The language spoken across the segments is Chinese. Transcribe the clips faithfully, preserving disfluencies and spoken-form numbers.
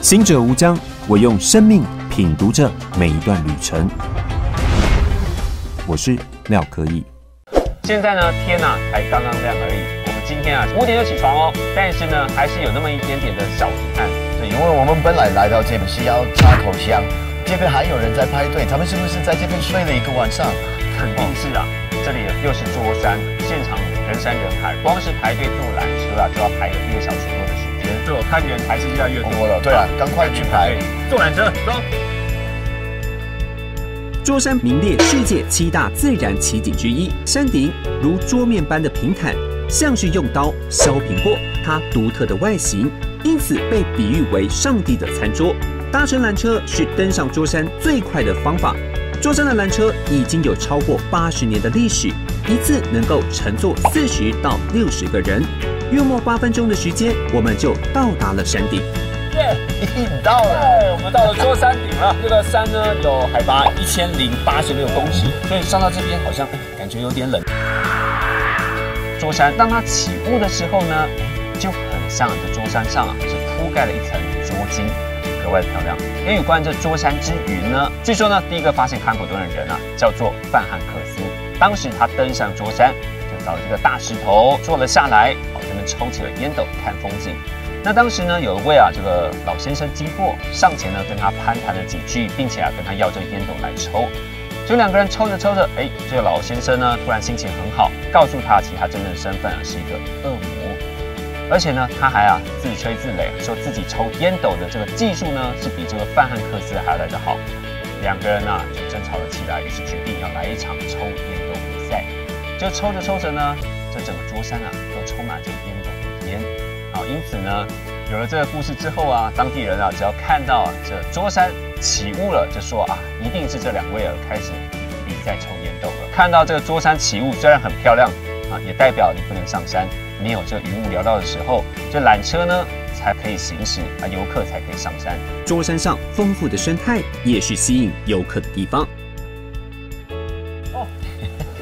行者无疆，我用生命品读着每一段旅程。我是廖科义。现在呢，天啊，才刚刚亮而已。我们今天啊，五点就起床哦，但是呢，还是有那么一点点的小遗憾。对，因为我们本来来到这边是要插口香，这边还有人在排队，他们是不是在这边睡了一个晚上？肯定是啊，这里又是桌山，现场人山人海，光是排队坐缆车啊，就要排一个小时多的时间。 对，我看人还是越来越多了。对啊，赶快去排坐缆车。走。桌山名列世界七大自然奇景之一，山顶如桌面般的平坦，像是用刀削平过。它独特的外形，因此被比喻为上帝的餐桌。搭乘缆车是登上桌山最快的方法。桌山的缆车已经有超过八十年的历史，一次能够乘坐四十到六十个人。 约莫八分钟的时间，我们就到达了山顶。耶，到了！我们到了桌山顶了。这个山呢，有海拔一千零八十六公尺，所以上到这边好像感觉有点冷。桌山，当它起雾的时候呢，就很像这桌山上啊是铺盖了一层桌巾，格外漂亮。因为有关这桌山之云呢，据说呢，第一个发现开普敦的人啊，叫做范汉克斯。当时他登上桌山，就找了这个大石头坐了下来。 抽起了烟斗看风景。那当时呢，有一位啊这个老先生经过，上前呢跟他攀谈了几句，并且啊跟他要这个烟斗来抽。就两个人抽着抽着，哎，这个老先生呢突然心情很好，告诉他其实他真正的身份啊是一个恶魔，而且呢他还啊自吹自擂，说自己抽烟斗的这个技术呢是比这个范汉克斯还来得好。两个人啊就争吵了起来，于是决定要来一场抽烟斗比赛。就抽着抽着呢。 这整个桌山啊，都充满着烟斗的烟，好，因此呢，有了这个故事之后啊，当地人啊，只要看到、啊、这桌山起雾了，就说啊，一定是这两位啊开始比赛抽烟斗了。看到这个桌山起雾，虽然很漂亮啊，也代表你不能上山，你有这云雾缭绕的时候，这缆车呢才可以行驶啊，游客才可以上山。桌山上丰富的生态也是吸引游客的地方。哦，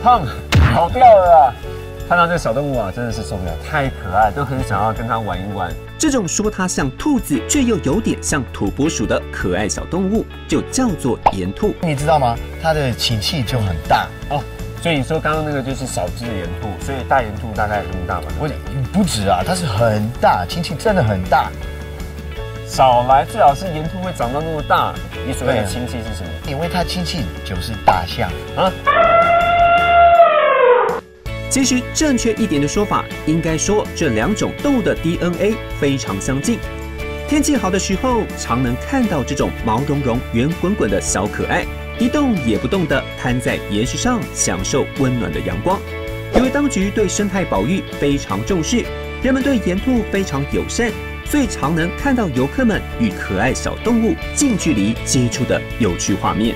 胖跑掉了、啊。 看到这小动物啊，真的是受不了，太可爱，都很想要跟它玩一玩。这种说它像兔子，却又有点像土拨鼠的可爱小动物，就叫做岩兔。你知道吗？它的亲戚就很大哦。所以你说刚刚那个就是小只的岩兔，所以大岩兔大概有这么大吗？我不止啊，它是很大，亲戚真的很大。少来，最好是岩兔会长到那么大。你所谓的亲戚是什么？因为它亲戚就是大象啊。 其实正确一点的说法，应该说这两种动物的 D N A 非常相近。天气好的时候，常能看到这种毛茸茸、圆滚滚的小可爱，一动也不动地瘫在岩石上，享受温暖的阳光。因为当局对生态保育非常重视，人们对岩兔非常友善，所以常能看到游客们与可爱小动物近距离接触的有趣画面。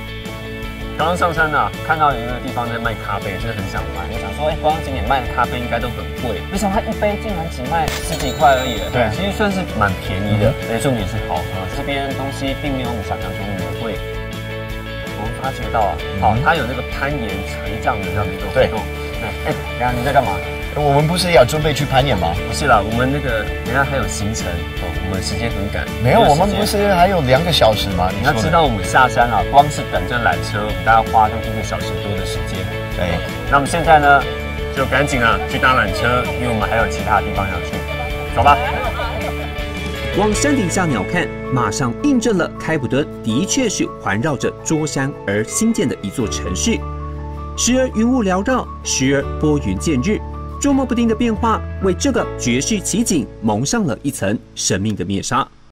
刚刚上山呢、啊，看到有一个地方在卖咖啡，真的很想买。我想说，哎、欸，光景点卖的咖啡应该都很贵，没想到它一杯竟然只卖十几块而已。对，其实算是蛮便宜的，而且重点是好喝。这边东西并没有我们想象中那么贵。我们发觉到啊，好、嗯，它有那个攀岩垂降的这样的一个活动。对，哎、欸，等下你在干嘛？我们不是要准备去攀岩吗？不是啦，我们那个等下还有行程。 我们时间很赶，没有，我们不是还有两个小时吗？你要知道，我们下山啊，光是等这缆车，我们大概花就一个小时多的时间。对，那我们现在呢，就赶紧啊去搭缆车，因为我们还有其他地方要去，走吧。往山顶下鸟看，马上印证了开普敦的确是环绕着桌山而兴建的一座城市，时而云雾缭绕，时而拨云见日。 捉摸不定的变化，为这个绝世奇景蒙上了一层神秘的面纱。